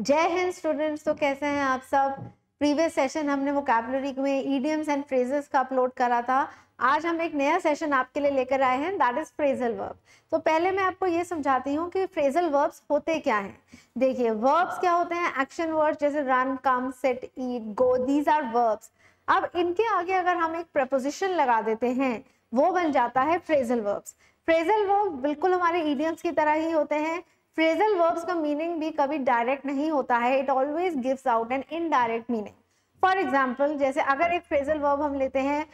जय हिंद स्टूडेंट्स। तो कैसे हैं आप सब। प्रीवियस सेशन हमने वोकैबुलरी में ईडियम्स एंड फ्रेजेस का अपलोड करा था। आज हम एक नया सेशन आपके लिए लेकर आए हैं, दैट इज फ्रेजल वर्ब। तो पहले मैं आपको ये समझाती हूँ कि फ्रेजल वर्ब्स होते क्या हैं। देखिए, वर्ब्स क्या होते हैं। एक्शन वर्ड्स जैसे run, come, sit, eat, go, these are verbs. अब इनके आगे अगर हम एक प्रपोजिशन लगा देते हैं, वो बन जाता है फ्रेजल वर्ब्स। फ्रेजल वर्ब बिल्कुल हमारे ईडियम्स की तरह ही होते हैं। फ्रेजल वर्ब्स का मीनिंग भी कभी डायरेक्ट नहीं होता है, it always gives out an indirect meaning. For example, जैसे अगर एक फ्रेजल वर्ब हम लेते हैं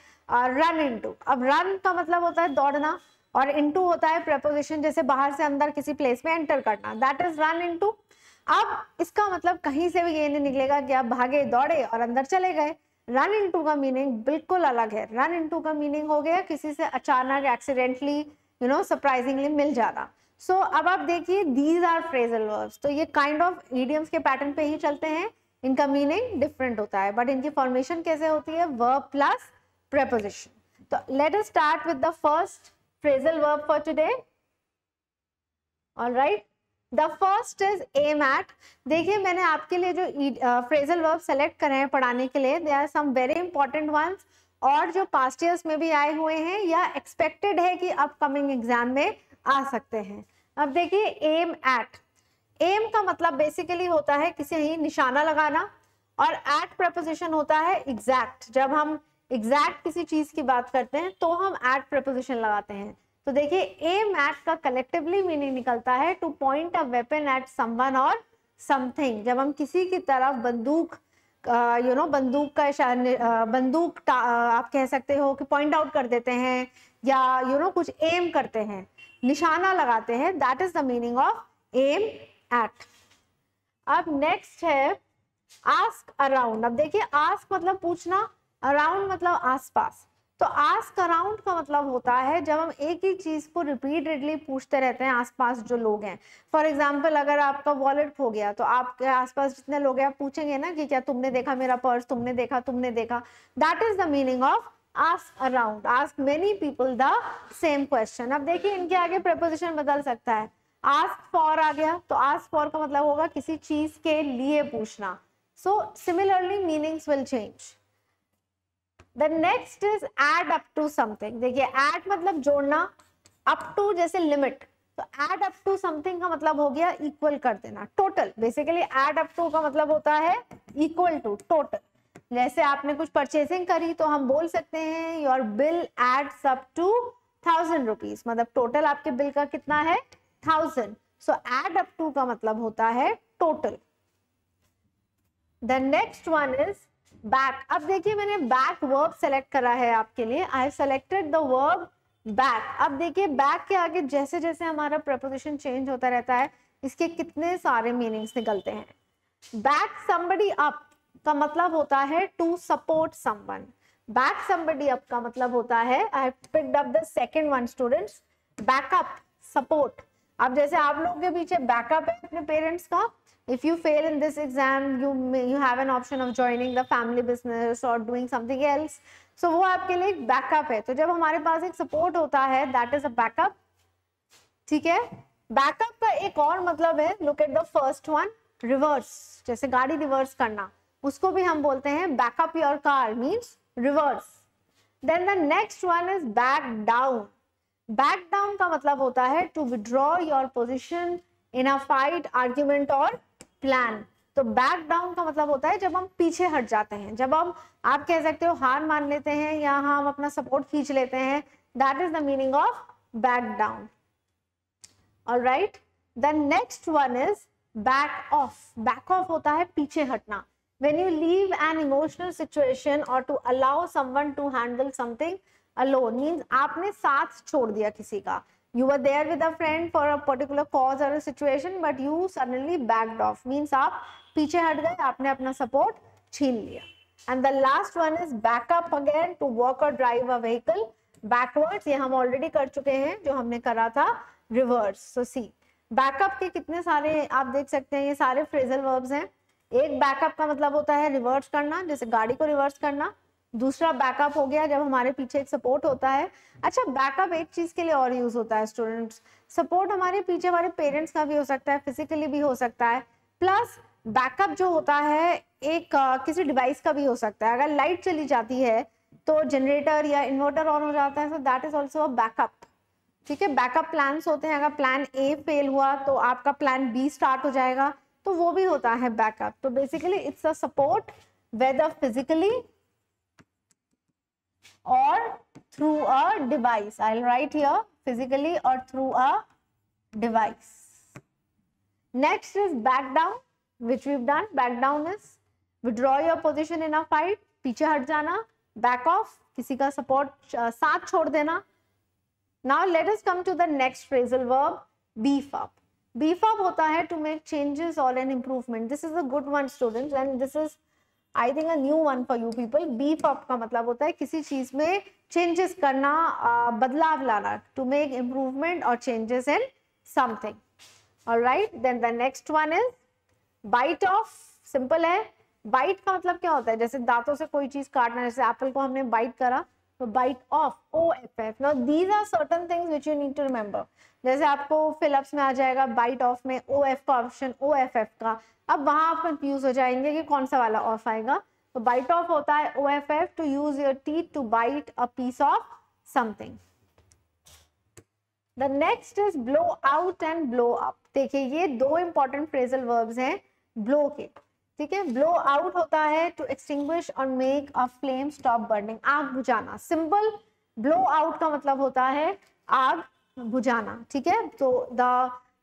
रन इनटू। अब रन का मतलब होता है दौड़ना और इनटू होता है प्रेपोजिशन, जैसे बाहर से अंदर किसी प्लेस में एंटर करना, दैट इज रन इनटू। अब इसका मतलब कहीं से भी ये नहीं निकलेगा कि आप भागे, दौड़े और अंदर चले गए। रन इनटू का मीनिंग बिल्कुल अलग है। रन इनटू का मीनिंग हो गया किसी से अचानक, एक्सीडेंटली, यू नो, सरप्राइजिंगली मिल जाना। सो अब आप देखिए, दीज आर फ्रेजल वर्ब्स। तो ये काइंड ऑफ इडियम्स के पैटर्न पे ही चलते हैं, इनका मीनिंग डिफरेंट होता है, बट इनकी फॉर्मेशन कैसे होती है, वर्ब प्लस प्रेपोजिशन। तो let us start with the first phrasal verb for today. Alright, the first is aim at. देखिए, मैंने आपके लिए जो फ्रेजल वर्ब सेलेक्ट करे हैं पढ़ाने के लिए, they are some very important ones और जो पास्ट ईयर्स में भी आए हुए हैं या एक्सपेक्टेड है कि अपकमिंग एग्जाम में आ सकते हैं। अब देखिए, एम एट। एम का मतलब बेसिकली होता है किसी ही निशाना लगाना और एट प्रेपोजिशन होता है एग्जैक्ट। जब हम एग्जैक्ट किसी चीज की बात करते हैं तो हम एट प्रेपोजिशन लगाते हैं। तो देखिए, एम एट का कलेक्टिवली मीनिंग निकलता है to point a weapon at someone और समथिंग। जब हम किसी की तरफ बंदूक, यू नो, बंदूक का बंदूक आप कह सकते हो कि पॉइंट आउट कर देते हैं या यू नो कुछ एम करते हैं, निशाना लगाते हैं, that is the meaning of aim at. अब नेक्स्ट है आस्क अराउंड। अब देखिए, आस्क मतलब पूछना, अराउंड मतलब आसपास। तो आस्क अराउंड का मतलब होता है जब हम एक ही चीज को रिपीटेडली पूछते रहते हैं आसपास जो लोग हैं। फॉर एग्जाम्पल, अगर आपका वॉलेट खो गया तो आपके आसपास जितने लोग हैं आप पूछेंगे ना कि क्या तुमने देखा मेरा पर्स, तुमने देखा, तुमने देखा, that is the meaning of ask around. Ask many people the same question. अब देखिए, इनके आगे प्रेपोजिशन बदल सकता है। आस्क फॉर आ गया तो आस्क फॉर का मतलब होगा किसी चीज के लिए पूछना। So similarly meanings will change. The next is add up to something। देखिए, add मतलब जोड़ना, up to जैसे limit, तो add up to something का मतलब हो गया equal कर देना, total। Basically add up to का मतलब होता है equal to, total। जैसे आपने कुछ purchasing करी तो हम बोल सकते हैं your bill adds up to 1000 rupees, मतलब total आपके bill का कितना है, 1000। So add up to का मतलब होता है total। The next one is back. अब देखिए, मैंने बैक वर्ब सेलेक्ट करा है आपके लिए। I have selected the verb back. अब देखिए, बैक के आगे जैसे जैसे हमारा प्रेपोजिशन चेंज होता रहता है, इसके कितने सारे मीनिंग्स निकलते हैं। बैक समबडी अप का मतलब होता है to support someone. Back somebody up का मतलब होता है, I have picked up the second one students, backup, support. अब जैसे आप लोग के पीछे बैकअप है अपने पेरेंट्स का। If you fail in this exam, you have an option of joining the family business or doing something else. So वो आपके लिए एक बैकअप है। तो जब हमारे पास एक सपोर्ट होता है, that is a backup, ठीक है। बैकअप का एक और मतलब है, look at the first one, reverse, जैसे गाड़ी रिवर्स करना, उसको भी हम बोलते हैं backup your car, means reverse। Then the next one is back down। Back down का मतलब होता है to withdraw your position in a fight, argument और प्लान। तो बैक डाउन का मतलब होता है जब हम पीछे हट जाते हैं, जब हम, आप कह सकते हो, हार मान लेते हैं या हम अपना सपोर्ट खींच लेते हैं, that is the meaning of back down. Alright, the next one is back off. Back off होता है पीछे हटना। When you leave an emotional situation और to allow someone to handle something alone, means आपने साथ छोड़ दिया किसी का। You were there with a friend for a particular cause or a situation, but you suddenly backed off. Means आप पीछे हट गए, आपने अपना support छीन लिया। And the last one is back up again, to walk or drive a vehicle backwards। ये हम already कर चुके हैं, जो हमने करा था reverse। So see, backup के कितने सारे आप देख सकते हैं, ये सारे phrasal verbs हैं। एक backup का मतलब होता है reverse करना, जैसे गाड़ी को reverse करना। दूसरा बैकअप हो गया, जब हमारे पीछे एक सपोर्ट होता है। अच्छा, बैकअप एक चीज के लिए और यूज होता है स्टूडेंट्स। सपोर्ट हमारे पीछे हमारे पेरेंट्स का भी हो सकता है, फिजिकली भी हो सकता है, प्लस बैकअप जो होता है एक किसी डिवाइस का भी हो सकता है. अगर लाइट चली जाती है तो जनरेटर या इन्वर्टर ऑन हो जाता है, so that is also a backup. ठीक है, बैकअप प्लान्स होते हैं. अगर प्लान ए फेल हुआ तो आपका प्लान बी स्टार्ट हो जाएगा, तो वो भी होता है बैकअप. तो basically it's a support whether physically और through a device. I will write here physically और through a device. Next is back down which we've done. Back down is withdraw your position in a fight, पीछे हट जाना, back off, किसी का support साथ छोड़ देना. Now let us come to the next phrasal verb, beef up. Beef up होता है to make changes or an improvement. This is a good one students and this is I think a new one for you people. Beef up का मतलब होता है किसी चीज में changes करना, बदलाव लाना, to make improvement or changes in something. All right, then the next one is bite off. Simple है, बाइट का मतलब क्या होता है, जैसे दांतों से कोई चीज काटना, जैसे एप्पल को हमने बाइट करा तो bite off, O F F. Now these are certain things which you need to remember. जैसे आपको फिलअप्स में आ जाएगा बाइट ऑफ में ओ एफ का ऑप्शन, ओ एफ एफ का. अब वहां आप कंफ्यूज हो जाएंगे कि कौन सा वाला ऑफ आएगा. तो बाइट ऑफ होता है O F F, to use your teeth to bite a piece of something. The next is blow out and blow up. देखिए ये दो इंपॉर्टेंट फ्रेजल वर्ब्स हैं ब्लो के. ठीक है, ब्लो आउट होता है टू एक्सटिंग्विश और make a flame stop burning, आग बुझाना. सिंपल ब्लो आउट का मतलब होता है आग बुझाना. ठीक है, तो the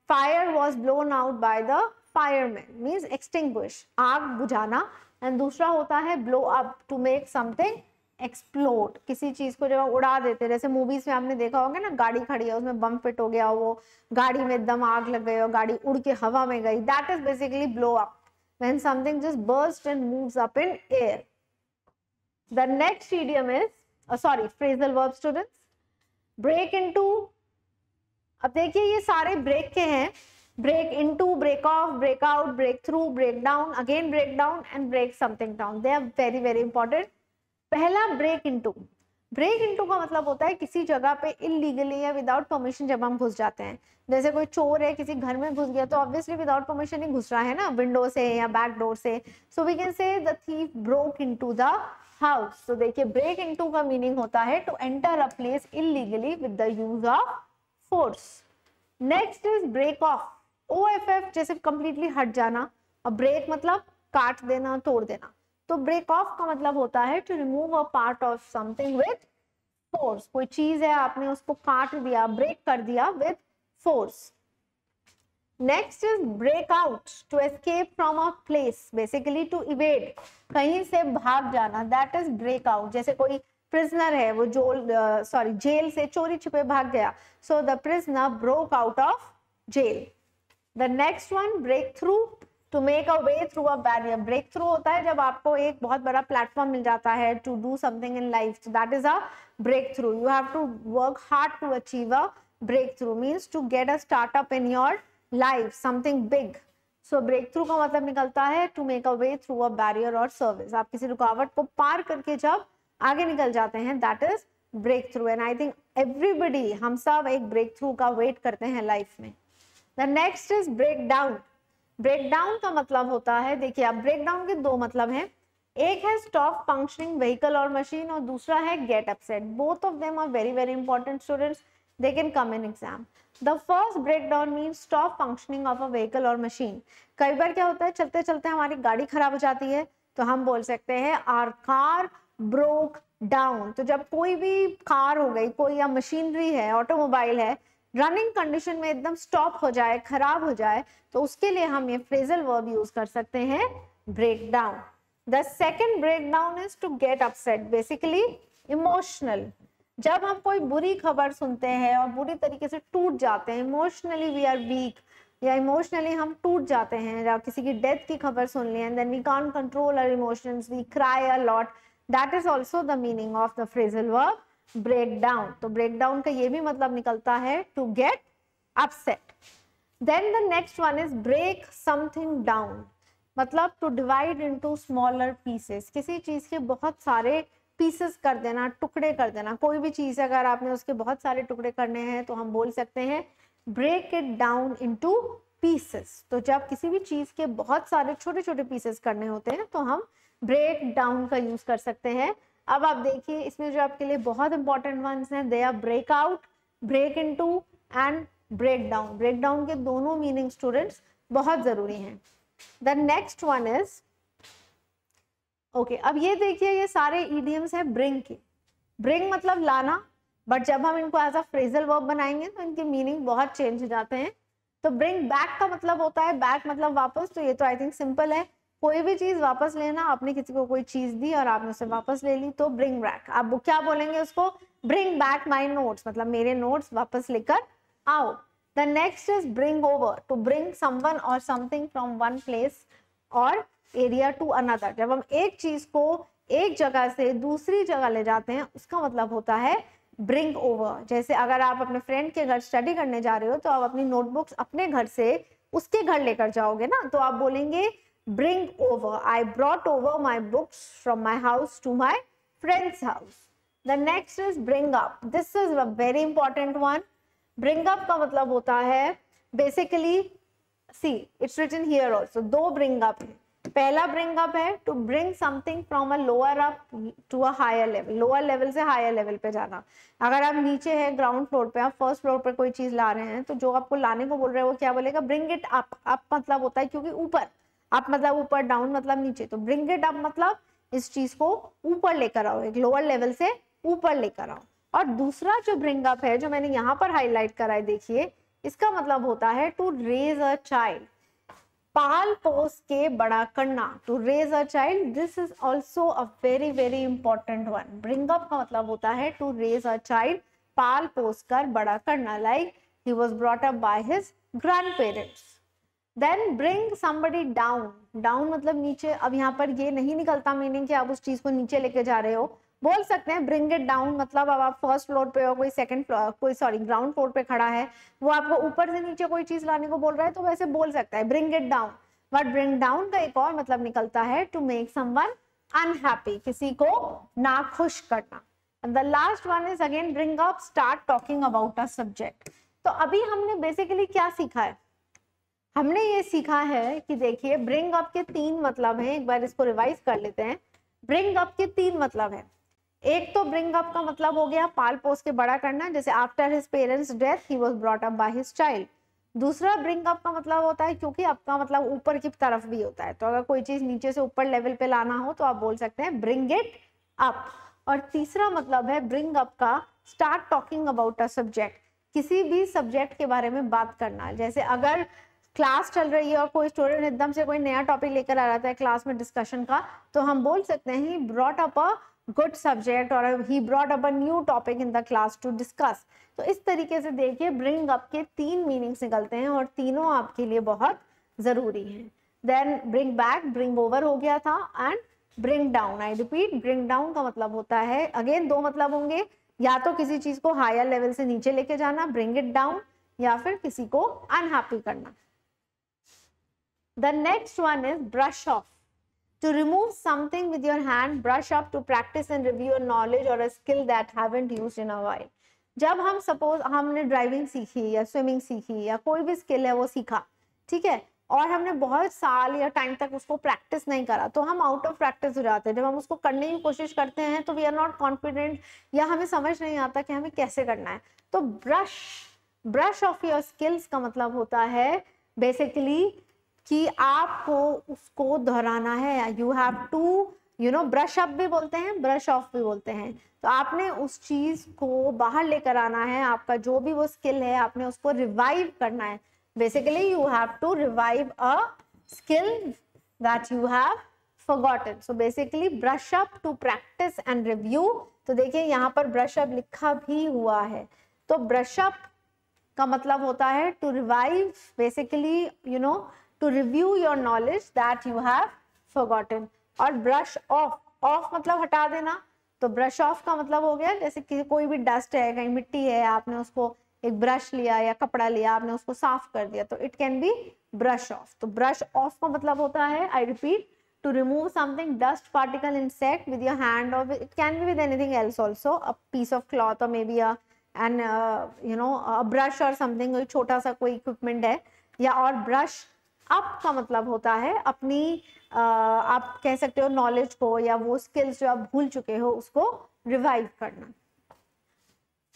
fire was blown out by the fireman, means extinguish, आग बुझाना. एंड दूसरा होता है blow up, to make something explode, किसी चीज को जब उड़ा देते हैं. जैसे मूवीज में आपने देखा होगा ना, गाड़ी खड़ी है उसमें बम फिट हो गया, वो गाड़ी में एकदम आग लग गई और गाड़ी उड़ के हवा में गई. That is basically blow up, when something just burst and moves up in air. The next idiom is phrasal verb students, break into. अब देखिए ये सारे ब्रेक के हैं, break into, break off, break out, break through, break down, again break down and break something down. They are very very important. पहला break into. Break into का मतलब होता है किसी जगह पे इलीगली या विदाउट परमिशन जब हम घुस जाते हैं. जैसे कोई चोर है किसी घर में घुस गया, तो ऑब्वियसली विदाउट परमिशन ही घुस रहा है ना, विंडो से या बैक डोर से. So we can say the thief broke into the house. तो देखिए ब्रेक इनटू का मीनिंग होता है to enter a place illegally with the use of force. Next is break off, O F F, जैसे completely हट जाना, और break मतलब काट देना, तोड़ देना. तो ब्रेक ऑफ का मतलब होता है to remove a part of something with force. कोई चीज है आपने उसको काट दिया, ब्रेक कर दिया with force. Next is break out, to escape from a place, basically to evade, कहीं से भाग जाना. That is break out. जैसे कोई प्रिजनर है, वो जेल से चोरी छिपे भाग गया, so the prisoner broke out of jail. The next one break through, to make a way through a barrier. Break through होता है जब आपको एक बहुत बड़ा प्लेटफॉर्म मिल जाता है to do something in life, so that is a breakthrough. You have to work hard to achieve a breakthrough, means to get a startup in your life, something big. So break through का मतलब निकलता है to make a way through a barrier और service. आप किसी रुकावट को पार करके जब आगे निकल जाते हैं, that is break through. And I think everybody, हम सब एक ब्रेक थ्रू का वेट करते हैं लाइफ में. The next is break down. Break down का मतलब होता है, देखिए आप ब्रेक डाउन के दो मतलब हैं, एक है स्टॉप फंक्शनिंग व्हीकल और मशीन, और दूसरा है get upset. Both of them are very very important students, they can come in exam. The first break down means stop functioning of a vehicle और मशीन. कई बार क्या होता है, चलते चलते हमारी गाड़ी खराब हो जाती है, तो हम बोल सकते हैं आवर कार ब्रोक डाउन. तो जब कोई भी कार हो गई, कोई या मशीनरी है, ऑटोमोबाइल है, रनिंग कंडीशन में एकदम स्टॉप हो जाए, खराब हो जाए, तो उसके लिए हम ये फ्रेजल वर्ब यूज कर सकते हैं break down. The second break down is to get upset, basically emotional. जब हम कोई बुरी खबर सुनते हैं और बुरी तरीके से टूट जाते हैं, इमोशनली वी आर वीक, या इमोशनली हम टूट जाते हैं, या किसी की डेथ की खबर सुन ली, and then we can't control our emotions, we cry a lot. That is also the meaning of the phrasal verb break down. तो ब्रेक डाउन का ये भी मतलब निकलता है to get upset. Then the next one is break something down, मतलब to divide into smaller pieces, किसी चीज के बहुत सारे पीसेस कर देना, टुकड़े कर देना. कोई भी चीज अगर आपने उसके बहुत सारे टुकड़े करने हैं, तो हम बोल सकते हैं break it down into pieces. तो जब किसी भी चीज के बहुत सारे छोटे छोटे पीसेस करने होते हैं तो हम ब्रेक डाउन का यूज कर सकते हैं। अब आप देखिए इसमें जो आपके लिए बहुत इंपॉर्टेंट वंस हैं, they are break out, break into and break down. Break down के दोनों मीनिंग स्टूडेंट्स बहुत जरूरी हैं। The next one is okay, अब ये देखिए ये सारे इडियम्स हैं ब्रिंग के। ब्रिंग मतलब लाना, बट जब हम इनको एज अ फ्रेजल वर्ब बनाएंगे तो इनके मीनिंग बहुत चेंज हो जाते हैं। तो ब्रिंग बैक का मतलब होता है, बैक मतलब वापस, तो ये तो आई थिंक सिंपल है, कोई भी चीज वापस लेना। आपने किसी को कोई चीज दी और आपने उसे वापस ले ली तो ब्रिंग बैक। आप क्या बोलेंगे उसको, ब्रिंग बैक माई नोट्स, मतलब मेरे नोट्स वापस लेकर आओ। The next is bring over, to bring someone और समथिंग फ्रॉम वन प्लेस और एरिया टू अनदर। जब हम एक चीज को एक जगह से दूसरी जगह ले जाते हैं उसका मतलब होता है ब्रिंग ओवर। जैसे अगर आप अपने फ्रेंड के घर स्टडी करने जा रहे हो तो आप अपनी नोटबुक्स अपने घर से उसके घर लेकर जाओगे ना, तो आप बोलेंगे bring over, I brought over my books from my house to my friends house. The next is bring up, this is a very important one. Bring up का मतलब होता है basically, see it's written here also, दो bring up है। पहला bring up है to bring something from a lower up to a higher level, lower level से higher level पे जाना। अगर आप नीचे है ग्राउंड फ्लोर पे, आप फर्स्ट फ्लोर पे कोई चीज ला रहे हैं तो जो आपको लाने को बोल रहे हैं वो क्या बोलेगा, ब्रिंग इट अप। अप मतलब होता है क्योंकि ऊपर, अप मतलब ऊपर, डाउन मतलब नीचे, तो ब्रिंग इट अप मतलब इस चीज को ऊपर लेकर आओ, एक लोअर लेवल से ऊपर लेकर आओ। और दूसरा जो ब्रिंग अप है जो मैंने यहाँ पर हाईलाइट करा है, देखिए इसका मतलब होता है टू रेज अ चाइल्ड, पाल पोस के बड़ा करना, to raise a child. This is also a very very important one. Bring up का मतलब होता है टू रेज अ चाइल्ड, पाल पोस कर बड़ा करना, like he was brought up by his grandparents. Then bring somebody down, down मतलब नीचे। अब यहाँ पर ये नहीं निकलता मीनिंग कि आप उस चीज को नीचे लेके जा रहे हो, बोल सकते हैं ब्रिंग इट डाउन, मतलब अब आप फर्स्ट फ्लोर पे हो, कोई सेकंड फ्लोर, कोई सॉरी ग्राउंड फ्लोर पे खड़ा है, वो आपको ऊपर से नीचे कोई चीज लाने को बोल रहा है तो वैसे बोल सकता है bring it down. But bring down का एक और मतलब निकलता है टू मेक समवन अनहैप्पी, किसी को नाखुश करना। The last one is again bring up, start talking about a subject. तो अभी हमने बेसिकली क्या सीखा है, हमने ये सीखा है कि देखिए ब्रिंग अप के तीन मतलब है। एक बार इसको रिवाइज कर लेते हैं। ब्रिंग अप के तीन मतलब है। एक तो ब्रिंग अप का मतलब हो गया पाल पोस के बड़ा करना, जैसे after his parents death he was brought up by his child. दूसरा ब्रिंग अप का मतलब होता है, क्योंकि अप का मतलब ऊपर की तरफ भी होता है, तो अगर कोई चीज नीचे से ऊपर लेवल पे लाना हो तो आप बोल सकते हैं ब्रिंग इट अप। और तीसरा मतलब है ब्रिंग अप का start talking about a subject, किसी भी सब्जेक्ट के बारे में बात करना। जैसे अगर क्लास चल रही है और कोई स्टूडेंट एकदम से कोई नया टॉपिक लेकर आ रहा है क्लास में डिस्कशन का, तो हम बोल सकते हैं he brought up a good subject और he brought up a new topic in the class to discuss. तो इस तरीके से देखिए ब्रिंग अप के तीन मीनिंग्स निकलते हैं और तीनों आपके लिए बहुत जरूरी हैं। Then bring back, bring over हो गया था, and bring down. I repeat, bring down का मतलब होता है, अगेन दो मतलब होंगे, या तो किसी चीज को हायर लेवल से नीचे लेके जाना ब्रिंग इट डाउन, या फिर किसी को अनहैप्पी करना। The next one is brush off, to remove something with your hand, brush up to practice and review your knowledge or a skill that haven't used in a while। जब हम suppose हमने driving सीखी या swimming सीखी या कोई भी skill है वो सीखा, ठीक है, और हमने बहुत साल या टाइम तक उसको प्रैक्टिस नहीं करा तो हम आउट ऑफ प्रैक्टिस हो जाते हैं। जब हम उसको करने की कोशिश करते हैं तो वी आर नॉट कॉन्फिडेंट, या हमें समझ नहीं आता कि हमें कैसे करना है। तो ब्रश ऑफ योर स्किल्स का मतलब होता है बेसिकली कि आपको उसको दोहराना है। You have to you know, brush up भी बोलते हैं, ब्रश ऑफ भी बोलते हैं। तो आपने उस चीज को बाहर लेकर आना है, आपका जो भी वो स्किल है आपने उसको रिवाइव करना है। Basically you have to revive a skill that you have forgotten. So basically brush up to practice and review. तो देखिए यहाँ पर ब्रश अप लिखा भी हुआ है, तो ब्रश अप का मतलब होता है to revive, basically you know to review your knowledge that you have forgotten। और brush off, off मतलब हटा देना, तो brush off का मतलब हो गया जैसे कि कोई भी dust है, कहीं मिट्टी है, आपने उसको एक brush लिया या कपड़ा लिया, आपने उसको साफ कर दिया, तो it can be brush off। तो brush off का मतलब होता है, I repeat, to remove something, dust, particle, insect with your hand or it can be with anything else also, a piece of cloth or maybe a an you know a brush or something, कोई छोटा सा कोई equipment है या और brush up का मतलब होता है अपनी आप कह सकते हो नॉलेज को या वो स्किल्स जो आप भूल चुके हो उसको रिवाइव करना.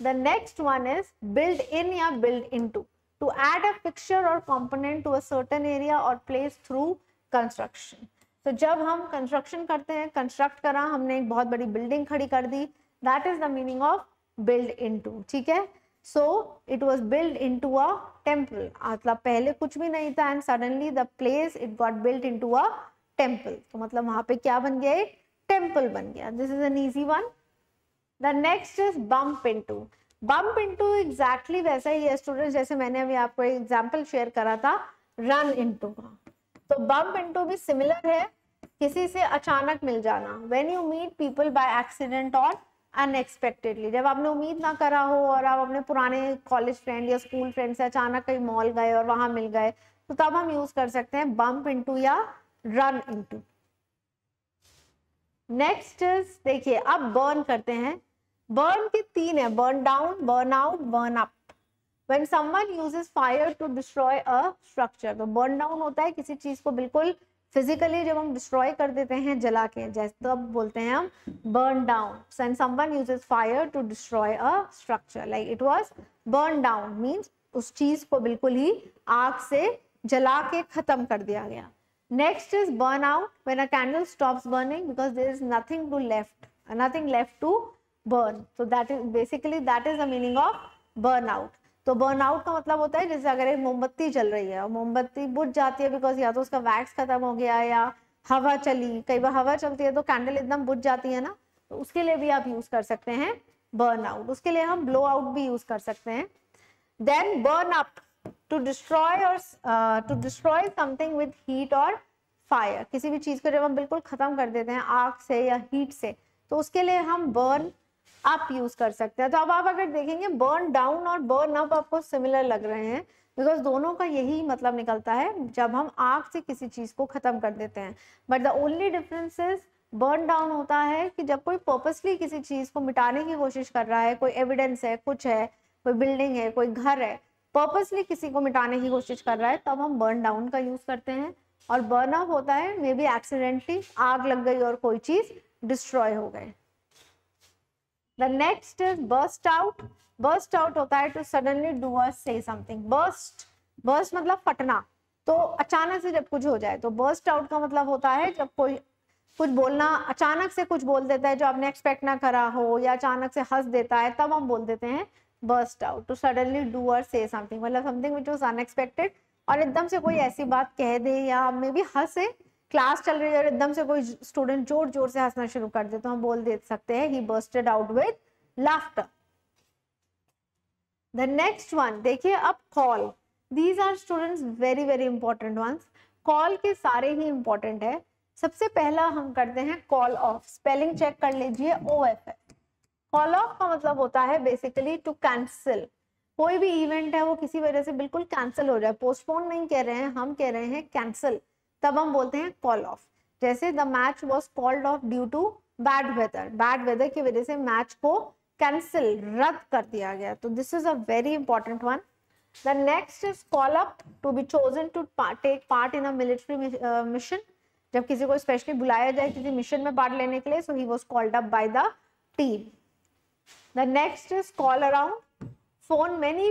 The next one is build in या build into. To add a fixture और component to a certain area और प्लेस थ्रू कंस्ट्रक्शन. तो जब हम कंस्ट्रक्शन करते हैं, कंस्ट्रक्ट करा हमने, एक बहुत बड़ी बिल्डिंग खड़ी कर दी, that is the meaning of build into. ठीक है, so it was built into a temple. मतलब पहले कुछ भी नहीं था and suddenly the place it got built into a temple. तो मतलब वहाँ पे क्या बन गया, टेम्पल बन गया. This is an easy one. The next is bump into. Bump into exactly वैसा ही है स्टूडेंट्स जैसे मैंने अभी आपको एग्जाम्पल शेयर करा था run into का. तो bump into भी सिमिलर है, किसी से अचानक मिल जाना. When you meet people by accident or unexpectedly, जब आपने उम्मीद ना करा हो और आप अपने पुराने कॉलेज फ्रेंड या स्कूल फ्रेंड से अचानक कहीं मॉल गए और वहां मिल गए, तो तब हम यूज कर सकते हैं बम्प इनटू या रन इनटू. नेक्स्ट इज, देखिए अब बर्न करते हैं. बर्न के तीन है, burn down, burn out, burn up. When someone uses fire to destroy a structure. तो बर्न डाउन होता है किसी चीज को बिल्कुल फिजिकली जब हम डिस्ट्रॉय कर देते हैं, जला के, जैसे तो अब बोलते हैं हम burn down. When someone uses fire to destroy a structure, like it was burn down means उस चीज को बिल्कुल ही आग से जला के खत्म कर दिया गया. Next is burn out. When a candle stops burning because there is nothing left to burn. So that is basically that is the meaning of burn out. तो बर्नआउट का मतलब होता है जैसे अगर एक मोमबत्ती जल रही है और मोमबत्ती बुझ जाती है बिकॉज या तो उसका वैक्स खत्म हो गया या हवा चली. कई बार हवा चलती है तो कैंडल एकदम बुझ जाती है ना, तो उसके लिए भी आप यूज कर सकते हैं बर्नआउट. उसके लिए हम ब्लो आउट भी यूज कर सकते हैं. Then burn up, to destroy something with heat और फायर. किसी भी चीज को जब हम बिल्कुल खत्म कर देते हैं आग से या हीट से, तो उसके लिए हम बर्न आप यूज कर सकते हैं. तो अब आप अगर देखेंगे बर्न डाउन और बर्न अप आपको सिमिलर लग रहे हैं बिकॉज दोनों का यही मतलब निकलता है जब हम आग से किसी चीज को खत्म कर देते हैं. But the only difference is burn down होता है कि जब कोई पर्पसली किसी चीज को मिटाने की कोशिश कर रहा है, कोई एविडेंस है, कुछ है, कोई बिल्डिंग है, कोई घर है, पर्पसली किसी को मिटाने की कोशिश कर रहा है, तब हम बर्न डाउन का यूज करते हैं. और बर्न अप होता है मे बी एक्सीडेंटली आग लग गई और कोई चीज डिस्ट्रॉय हो गई. The next is burst out. Burst out होता है to suddenly do or say something. Burst मतलब फटना, तो अचानक से जब कुछ हो जाए. तो burst out का मतलब होता है जब कोई कुछ बोलना, अचानक से कुछ बोल देता है जो आपने एक्सपेक्ट ना करा हो, या अचानक से हंस देता है, तब हम बोल देते हैं burst out. To suddenly do or say something मतलब something which was unexpected. और एकदम से कोई ऐसी बात कह दे या मे भी हंसे, क्लास चल रही है और एकदम से कोई स्टूडेंट जोर जोर से हंसना शुरू कर दे, तो हम बोल दे सकते हैं he bursted out with laughter. The next one देखिए, अब call. These are students very very important ones. Call के सारे ही इंपॉर्टेंट है. सबसे पहला हम करते हैं कॉल ऑफ. स्पेलिंग चेक कर लीजिए, OFF. कॉल ऑफ का मतलब होता है बेसिकली टू कैंसिल. कोई भी इवेंट है वो किसी वजह से बिल्कुल कैंसिल हो जाए, पोस्टपोन नहीं कह रहे हैं हम, कह रहे हैं कैंसिल, तब हम बोलते हैं कॉल ऑफ. जैसे the match was called off due to bad weather. Bad weather की वजह से मैच को कैंसिल, रद्द कर दिया गया. तो this is a very important one. The next is call up. To be chosen to take part in a military mission. जब किसी को स्पेशली बुलाया जाए किसी मिशन में पार्ट लेने के लिए, so he was called up by the team. The next is call around. Phone many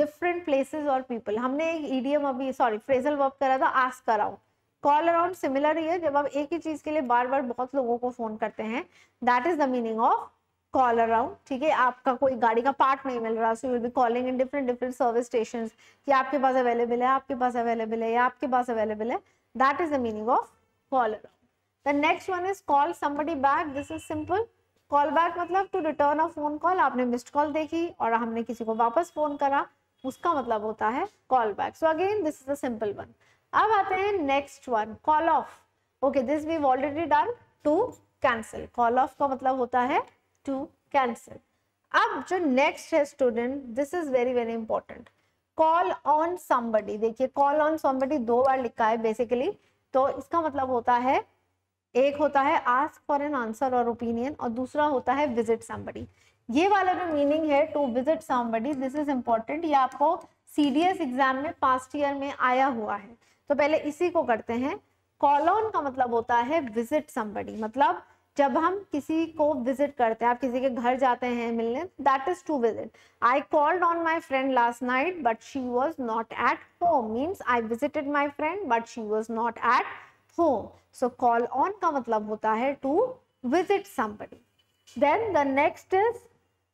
different places और पीपल. हमने एक ईडीएम अभी फ्रेजल वर्ब करा था, ask around. Call around similar ही है, जब आप एक ही चीज के लिए बार बार बहुत लोगों को फोन करते हैं, that is the meaning of call around. ठीक है, आपका कोई गाड़ी का पार्ट नहीं मिल रहा, so you will be calling in different service station कि आपके पास अवेलेबल है, आपके पास अवेलेबल है, या आपके पास अवेलेबल है. That is the meaning of call around. The next one is call somebody back. This is simple. Call back मतलब to return a phone call. आपने मिस्ड कॉल देखी और हमने किसी को वापस फोन करा, उसका मतलब होता है call back. So again this is a simple one. अब आते हैं next one, call off. Okay, this we already done, to cancel. Call off का मतलब होता है टू कैंसिल. अब जो नेक्स्ट है student, this is very very important, call on somebody. देखिए, कॉल ऑन समबडी 2 बार लिखा है बेसिकली, तो इसका मतलब होता है, एक होता है आस्क फॉर एन आंसर और ओपिनियन, और दूसरा होता है विजिट समबडी. ये वाला जो मीनिंग है to visit somebody, this is important. ये आपको सीडीएस एग्जाम में पास्ट ईयर में आया हुआ है। तो पहले इसी को करते हैं। कॉलोन का मतलब होता है विजिट समबडी, मतलब जब हम किसी को विजिट करते हैं, आप किसी के घर जाते हैं मिलने, that is to visit. I called on my friend last night but she was not at home, means I visited my friend but she was not at home. So call on का मतलब होता है to visit somebody. Then the next is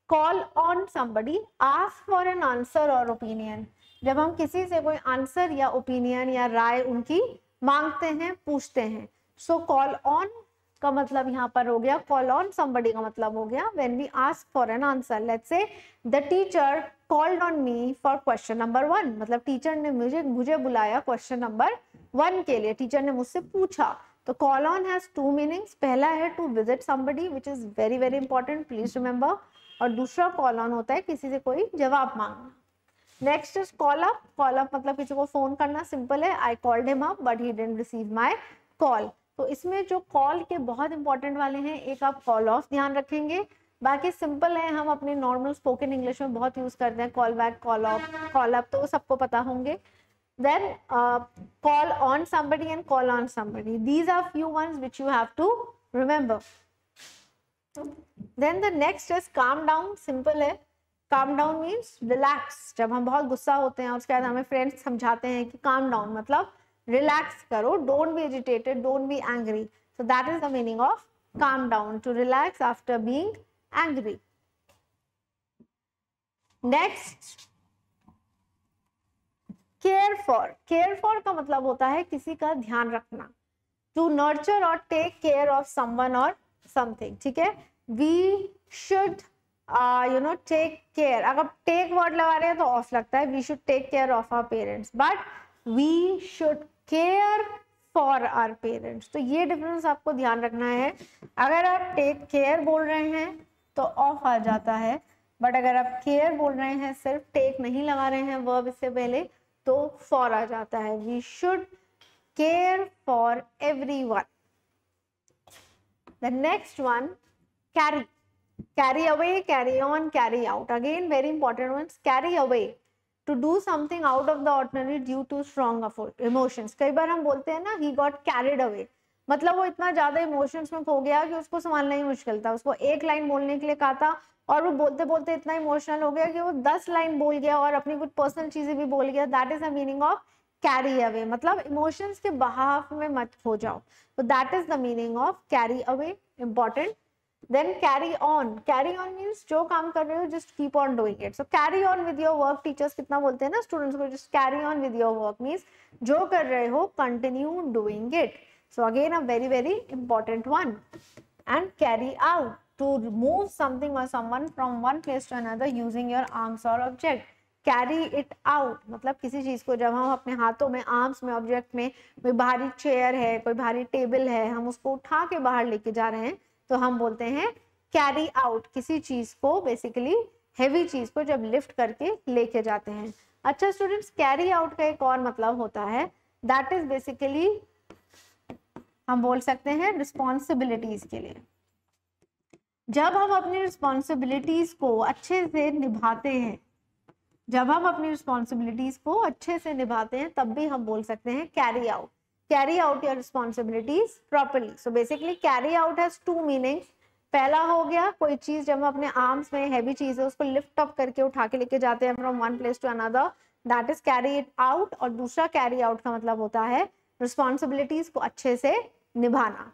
call on somebody, ask for an answer और opinion. जब हम किसी से कोई आंसर या ओपिनियन या राय उनकी मांगते हैं, पूछते हैं। सो कॉल ऑन का मतलब यहाँ पर हो गया, कॉल ऑन समबडी का मतलब हो गया when we ask for an answer. Let's say the teacher called on me for question number 1, मतलब टीचर ने मुझे बुलाया क्वेश्चन नंबर 1 के लिए, टीचर ने मुझसे पूछा। तो कॉल ऑन हैज 2 मीनिंग्स, पहला है to visit somebody which is very very important, please remember, और दूसरा कॉल ऑन होता है किसी से कोई जवाब मांगना। Next is call up. Call up मतलब किसी को फोन करना, सिंपल है, I called him up but he didn't receive my call. तो इसमें जो कॉल के बहुत इंपॉर्टेंट वाले हैं, एक आप कॉल ऑफ ध्यान रखेंगे, बाकी सिंपल है, हम अपने नॉर्मल स्पोकन इंग्लिश में बहुत यूज करते हैं call back, call off, call up, तो सबको पता होंगे। Then call on somebody and call on somebody, these are few ones which you have to remember. Then the next is calm down, simple है, calm down means relax. जब हम बहुत गुस्सा होते हैं और उसके बाद हमें फ्रेंड्स समझाते हैं कि काम डाउन मतलब रिलैक्स करो, don't be agitated, don't be angry. So that is the meaning of calm down, to relax after being angry. Next care for. Care for का मतलब होता है किसी का ध्यान रखना, टू नर्चर और टेक केयर ऑफ समवन और समथिंग। ठीक है, we should you know take care, अगर टेक वर्ड लगा रहे हैं तो ऑफ लगता है, we should take care of our parents, but we should care for our parents. तो ये डिफरेंस आपको ध्यान रखना है। अगर आप टेक केयर बोल रहे हैं तो ऑफ आ जाता है, बट अगर आप केयर बोल रहे हैं, सिर्फ टेक नहीं लगा रहे हैं वर्ब इससे पहले, तो फॉर आ जाता है। We should care for everyone. The next one carry. Carry away, carry on, carry out. Again, very important ones. Carry away, to do something out of the ordinary due to strong emotions. कई बार हम बोलते हैं ना, he got carried away, मतलब वो इतना ज्यादा emotions में खो गया कि उसको संभालना ही मुश्किल था। उसको एक लाइन बोलने के लिए कहा था और वो बोलते बोलते इतना इमोशनल हो गया कि वो 10 लाइन बोल गया और अपनी कुछ पर्सनल चीजें भी बोल गया। That is the meaning of carry away, मतलब इमोशंस के बहाव में मत खो जाओ। तो that is the meaning of carry away, important. Then carry on. Carry on means जो काम कर रहे हो just keep on doing it. So carry on with your work. Teachers कितना बोलते हैं ना students को, just carry on with your work means जो कर रहे हो continue doing it. So again a very very important one. And carry out, to move something or someone from one place to another using your arms or object. Carry it out मतलब किसी चीज को जब हम अपने हाथों में, arms में, ऑब्जेक्ट में, कोई भारी चेयर है, कोई भारी टेबल है, हम उसको उठा के बाहर लेके जा रहे हैं तो हम बोलते हैं कैरी आउट। किसी चीज को बेसिकली हेवी चीज को जब लिफ्ट करके लेके जाते हैं। अच्छा स्टूडेंट्स, कैरी आउट का एक और मतलब होता है, दैट इज बेसिकली हम बोल सकते हैं रिस्पॉन्सिबिलिटीज के लिए। जब हम अपनी रिस्पॉन्सिबिलिटीज को अच्छे से निभाते हैं, जब हम अपनी रिस्पॉन्सिबिलिटीज को अच्छे से निभाते हैं तब भी हम बोल सकते हैं carry out. Carry out your responsibilities properly. So basically carry out has 2 meanings. पहला हो गया कोई चीज जब हम अपने arms में heavy चीज है उसको lift up करके उठा के लेके जाते हैं from one place to another. That is carry it out. और दूसरा carry out का मतलब होता है responsibilities को अच्छे से निभाना।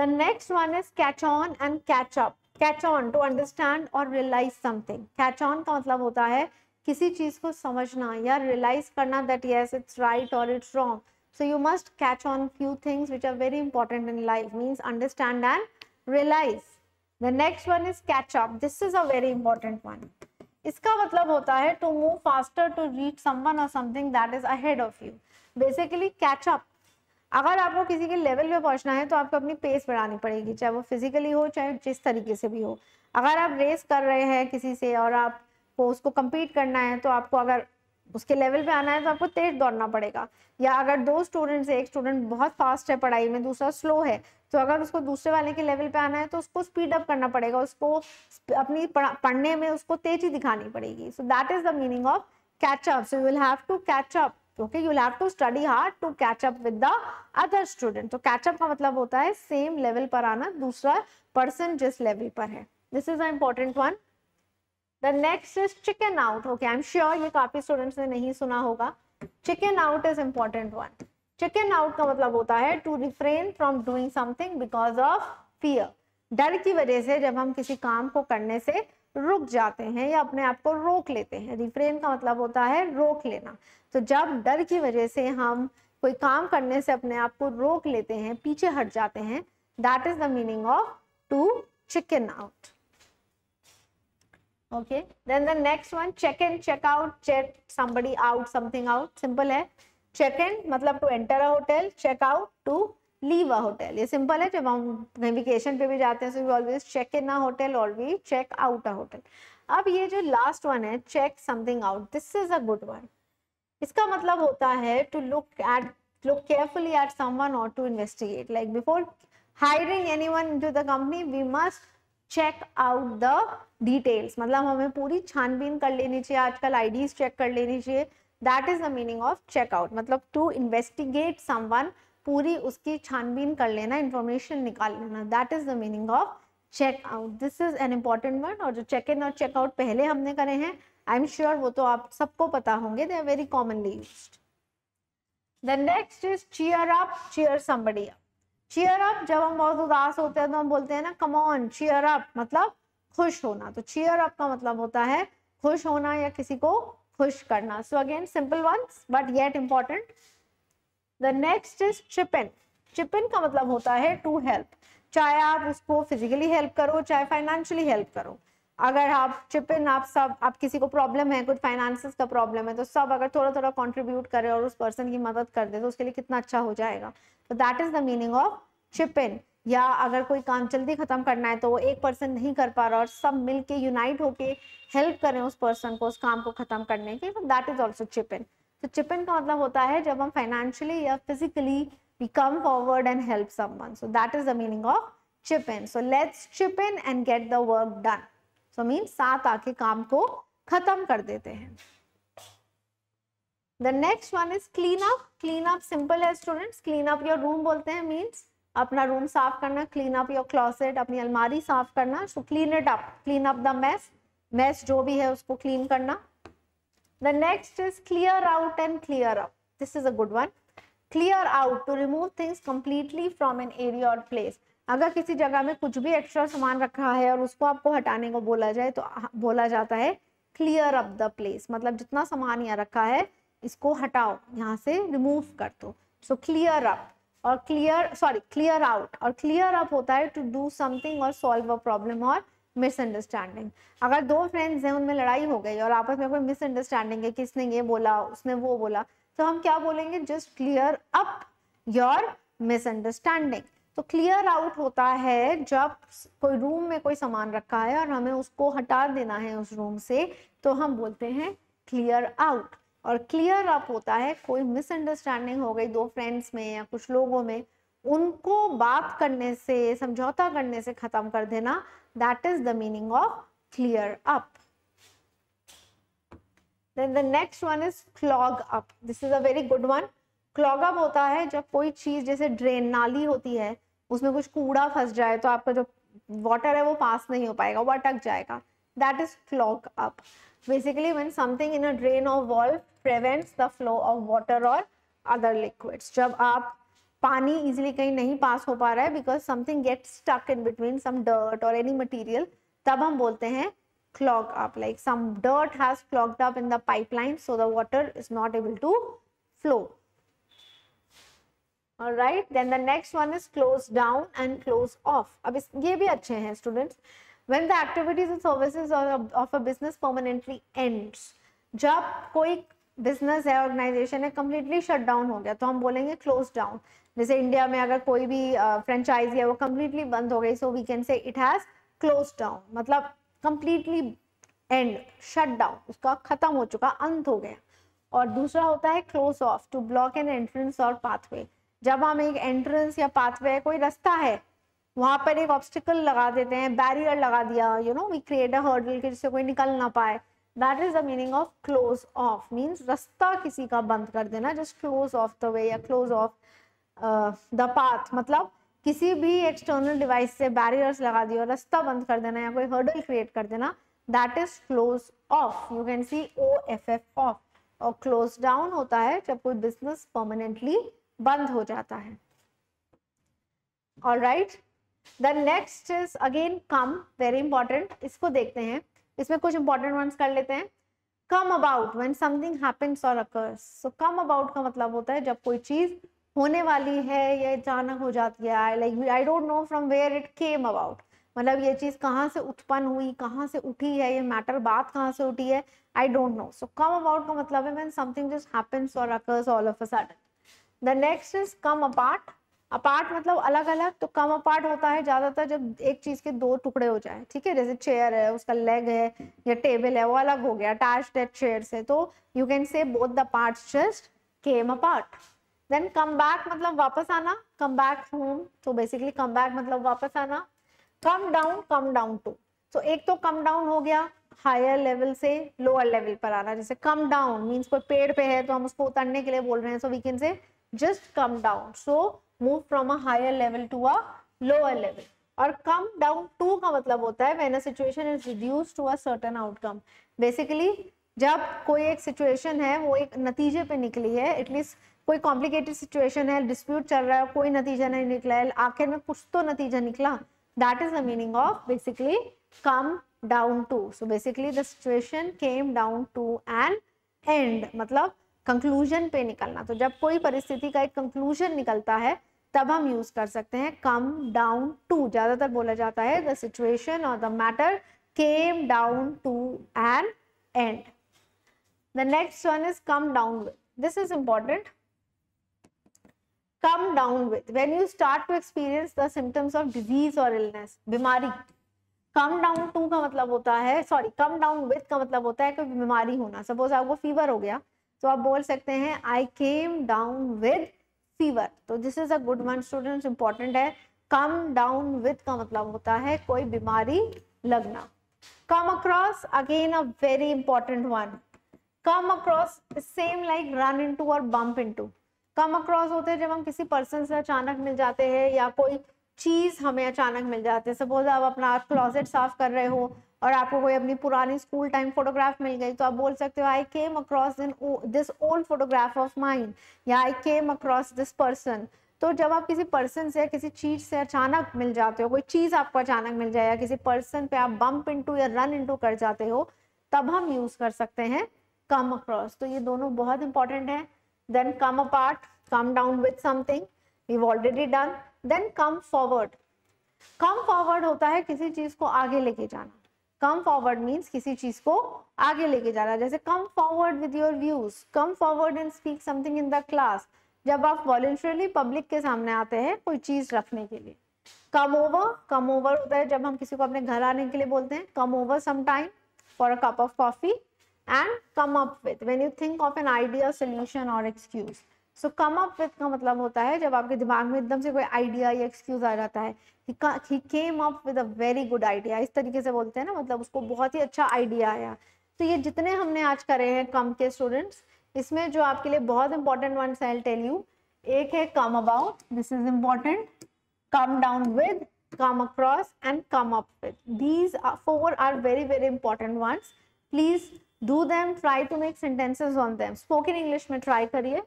The next one is catch on and catch up. Catch on, to understand or realize something. Catch on का मतलब होता है किसी चीज को समझना या रियलाइज करना, दैट यस इट्स राइट और it's wrong. So you must catch on few things which are very important in life, means understand and realise. The next one is catch up, this is a very important one. इसका मतलब होता है to move faster, to reach someone और something that is ahead of you. Basically catch up, अगर आपको किसी के level पे पहुंचना है तो आपको अपनी पेस बढ़ानी पड़ेगी, चाहे वो फिजिकली हो चाहे जिस तरीके से भी हो। अगर आप रेस कर रहे हैं किसी से और आप को उसको कंपीट करना है तो आपको अगर उसके लेवल पे आना है तो आपको तेज दौड़ना पड़ेगा। या अगर दो स्टूडेंट्स, एक स्टूडेंट बहुत फास्ट है पढ़ाई में, दूसरा स्लो है, तो अगर उसको दूसरे वाले के लेवल पे आना है तो उसको स्पीड अप करना पड़ेगा, उसको अपनी पढ़ने में उसको तेजी दिखानी पड़ेगी। So that is the meaning of catch up. So you will have to catch up, okay, you will have to study hard to catch up with the other student. तो कैच अप का मतलब होता है same level पर आना, दूसरा person जिस level पर है। This is a important one. The next is chicken out. Okay, I'm sure ये काफी स्टूडेंट्स ने नहीं सुना होगा। Chicken out is important one. Chicken out का मतलब होता है to refrain from doing something because of fear. डर की वजह से जब हम किसी काम को करने से रुक जाते हैं या अपने आप को रोक लेते हैं। Refrain का मतलब होता है रोक लेना। तो जब डर की वजह से हम कोई काम करने से अपने आप को रोक लेते हैं, पीछे हट जाते हैं, that is the meaning of to chicken out. Okay, then the next one, check in, check out, check somebody out, something out, simple है। Check in मतलब to enter a hotel, check out to leave a hotel, ये simple है। जब हम vacation पे भी जाते हैं so we always check in a hotel or we check out a hotel। अब ये जो last one है check something out, this is a good one। इसका मतलब होता है to look carefully at someone or to investigate, like before hiring anyone into the company we must check out the details, मतलब हमें पूरी छानबीन कर लेनी चाहिए, आजकल आईडीज चेक कर लेनी चाहिए। That is the meaning of check out, मतलब टू इन्वेस्टिगेट समवन, पूरी उसकी छानबीन कर लेना, इंफॉर्मेशन निकाल लेना। That is the meaning of check out. This is an important one. और जो चेक इन और चेक आउट पहले हमने करे हैं, आई एम श्योर वो तो आप सबको पता होंगे, they are very commonly used. The next is cheer up, cheer somebody up. Cheer up, जब हम बहुत उदास होते हैं तो हम बोलते हैं ना कम ऑन चीयर अप, मतलब खुश होना। तो चीयर अप का मतलब होता है खुश होना या किसी को खुश करना। So again simple ones but yet important. The next is chip in. Chip in का मतलब होता है टू हेल्प, चाहे आप उसको फिजिकली हेल्प करो चाहे फाइनेंशियली हेल्प करो। अगर आप चिप इन, आप सब, आप किसी को प्रॉब्लम है, कुछ फाइनेंसेस का प्रॉब्लम है, तो सब अगर थोड़ा थोड़ा कंट्रीब्यूट करें और उस पर्सन की मदद कर दे तो उसके लिए कितना अच्छा हो जाएगा। तो that is the meaning of chip in. या अगर कोई काम जल्दी खत्म करना है तो वो एक पर्सन नहीं कर पा रहा और सब मिलके यूनाइट होके हेल्प करें उस पर्सन को उस काम को खत्म करने की, तो that is also chip in. तो चिप इन का मतलब होता है जब हम फाइनेंशियली या physically we come forward and help someone. So that is the meaning of chip in. So let's chip in and get the work done. So mean साथ आके काम को खत्म कर देते हैं। The next one is clean up. Clean up simple है students. Clean up your room बोलते हैं, means अपना रूम साफ करना। clean up your closet, अपनी अलमारी साफ करना। So clean it up, clean up the mess. Mess जो भी है उसको clean करना। The next is clear out and clear up. This is a good one. Clear out to remove things completely from an area or place. अगर किसी जगह में कुछ भी एक्स्ट्रा सामान रखा है और उसको आपको हटाने को बोला जाए तो बोला जाता है clear up the place, मतलब जितना सामान यहाँ रखा है इसको हटाओ, यहाँ से रिमूव कर दो। सो क्लियर अप और क्लियर आउट। और क्लियर अप होता है टू डू समथिंग और सॉल्व अ प्रॉब्लम और मिसअंडरस्टैंडिंग। अगर दो फ्रेंड्स हैं, उनमें लड़ाई हो गई और आपस में कोई मिसअंडरस्टैंडिंग है, किसने ये बोला उसने वो बोला, तो हम क्या बोलेंगे, just clear up your misunderstanding. तो क्लियर आउट होता है जब कोई रूम में कोई सामान रखा है और हमें उसको हटा देना है उस रूम से, तो हम बोलते हैं क्लियर आउट। और क्लियर अप होता है कोई मिसअंडरस्टैंडिंग हो गई दो फ्रेंड्स में या कुछ लोगों में, उनको बात करने से, समझौता करने से खत्म कर देना। That is the meaning of clear up. Then the next one is clog up. This is a very good one. Clog up होता है जब कोई चीज, जैसे ड्रेन, नाली होती है, उसमें कुछ कूड़ा फंस जाए तो आपका जो वाटर है वो पास नहीं हो पाएगा, वो अटक जाएगा। That is clog up. Basically, when something in a drain or valve prevents the flow of water or other liquids. जब आप पानी easily कहीं नहीं पास हो पा रहा है because something gets stuck in between some dirt or any material, तब हम बोलते हैं clog up. Like some dirt has clogged up in the pipeline, so the water is not able to flow. All right. Then the next one is close down and close off. अब इस ये भी अच्छे हैं students. When the activities and services of a business permanently ends, जब कोई business है, organization है, completely shut down हो गया तो हम बोलेंगे close down. जैसे India में अगर कोई भी franchise है वो completely बंद हो गई, so we can say it has closed down, मतलब completely end, shut down, उसका खत्म हो चुका, अंत हो गया। और दूसरा होता है close off, to block an entrance और पाथवे। जब हम एक एंट्रेंस या पाथवे, कोई रास्ता है, वहाँ पर एक ऑब्स्टिकल लगा देते हैं, बैरियर लगा दिया, you know we create a hurdle कि जिससे कोई निकल ना पाए, that is the meaning of close off. Means रास्ता किसी का बंद कर देना, just close off the way या क्लोज ऑफ द पाथ, मतलब किसी भी एक्सटर्नल डिवाइस से बैरियर्स लगा दिया, रास्ता बंद कर देना या कोई हर्डल क्रिएट कर देना, that is close off. You can see OFF off. और क्लोज डाउन होता है जब कोई बिजनेस परमानेंटली बंद हो जाता है। Alright, the next is again come, very important, इसको देखते हैं। इसमें कुछ इंपॉर्टेंट वंस कर लेते हैं। Come about when something happens और अकर्स। सो कम अबाउट का मतलब होता है जब कोई चीज होने वाली है या अचानक हो जाती है, like I don't know from where it came about, मतलब ये चीज कहाँ से उत्पन्न हुई, कहाँ से उठी है, ये मैटर बात कहाँ से उठी है, I don't know. So come about का मतलब है व्हेन समथिंग जस्ट हैपेंस और occurs all of a sudden. The next is come apart. Apart मतलब अलग अलग, तो कम अपार्ट होता है ज्यादातर जब एक चीज के दो टुकड़े हो जाए, ठीक है, जैसे चेयर है, उसका लेग है या टेबल है, वो अलग हो गया, अटैच्ड है चेयर से, तो you can say both the parts just came apart. Then come back मतलब वापस आना, कम बैक होम, तो बेसिकली कम बैक मतलब वापस आना। कम डाउन टू, तो एक तो कम डाउन हो गया, हायर लेवल से लोअर लेवल पर आना, जैसे कम डाउन मीन्स कोई पेड़ पे है तो हम उसको उतरने के लिए बोल रहे हैं, so we can say just come down, so move from a higher level to a lower level. और कम डाउन टू का मतलब होता है when a situation is reduced to a certain outcome, basically जब कोई एक सिचुएशन है वो एक नतीजे पे निकली है, एटलीस्ट कोई कॉम्प्लिकेटेड सिचुएशन है, डिस्प्यूट चल रहा है, कोई नतीजा नहीं निकला है, आखिर में कुछ तो नतीजा निकला, that is the meaning of basically come down to. So basically the situation came down to an end, मतलब कंक्लूजन पे निकलना, तो जब कोई परिस्थिति का एक कंक्लूजन निकलता है तब हम यूज कर सकते हैं कम डाउन टू। ज्यादातर बोला जाता है द सिचुएशन और the matter came down to an end. The next one is come down with. This is important, come down with when you start to experience the symptoms of disease or illness, बीमारी। come down to का मतलब होता है, sorry come down with का मतलब होता है कोई बीमारी होना। सपोज आपको फीवर हो गया तो आप बोल सकते हैं I came down with fever। तो this is a good one students, important है। come down with का मतलब होता है कोई बीमारी लगना। come across again a very important one। come across same like run into or bump into। Come across होते हैं जब हम किसी पर्सन से अचानक मिल जाते हैं या कोई चीज हमें अचानक मिल जाती है। सपोज आप अपना क्लोजेट साफ कर रहे हो और आपको कोई अपनी पुरानी स्कूल टाइम फोटोग्राफ मिल गई, तो आप बोल सकते हो I came across this old photograph of mine, या I came across this person. तो जब आप किसी पर्सन से या किसी चीज से अचानक मिल जाते हो, कोई चीज आपको अचानक मिल जाए या किसी पर्सन पे आप बम्प इंटू या रन इंटू कर जाते हो, तब हम यूज कर सकते हैं कम अक्रॉस। तो ये दोनों बहुत इंपॉर्टेंट है। then come apart, come down with something, we've already done। then come forward। come forward होता है किसी चीज को आगे लेके जाना। come forward means किसी चीज को आगे लेके जाना, जैसे come forward with your views, come forward and speak something in the class। जब आप voluntarily public के सामने आते हैं कोई चीज रखने के लिए। come over होता है जब हम किसी को अपने घर आने के लिए बोलते हैं, come over sometime for a cup of coffee। and come up with when you think of an idea, solution or excuse। so come up with का मतलब होता है जब आपके दिमाग में एकदम से कोई आइडिया या एक्सक्यूज आ जाता है। he came up with a very good idea, इस तरीके से बोलते हैं ना, मतलब उसको बहुत ही अच्छा आइडिया आया। तो ये जितने हमने आज करे हैं कम के स्टूडेंट्स, इसमें जो आपके लिए बहुत important once I will tell you, एक है come about, this is important, come down with, come across and come up with. These four are very very important ones, please do them, try to make sentences on them। spoken English में try करिए।